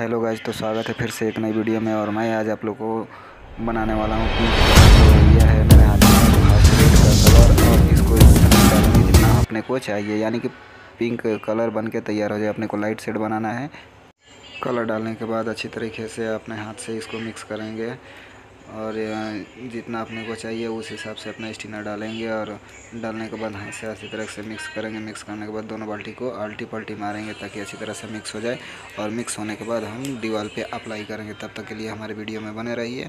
Hello guys, तो स्वागत है फिर से एक नई वीडियो में। और मैं आज आप लोगों को बनाने वाला हूँ कि यह है मेरे हाथ में फर्स्ट रेड का कलर, और इसको इतना जितना अपने को चाहिए यानी कि पिंक कलर बन के तैयार हो जाए। अपने को लाइट शेड बनाना है। कलर डालने के बाद अच्छी तरीके से अपने हाथ से इसको मिक्स करेंगे और जितना अपने को चाहिए उस हिसाब से अपना स्टिनर डालेंगे। और डालने के बाद हाथ से अच्छी तरह से मिक्स करेंगे। मिक्स करने के बाद दोनों बाल्टी को आल्टी पल्टी मारेंगे ताकि अच्छी तरह से मिक्स हो जाए। और मिक्स होने के बाद हम दीवार पे अप्लाई करेंगे। तब तक के लिए हमारे वीडियो में बने रहिए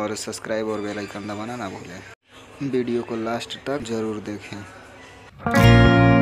और सब्सक्राइब और बेल आइकन दबाना ना भूलें। वीडियो को लास्ट तक ज़रूर देखें।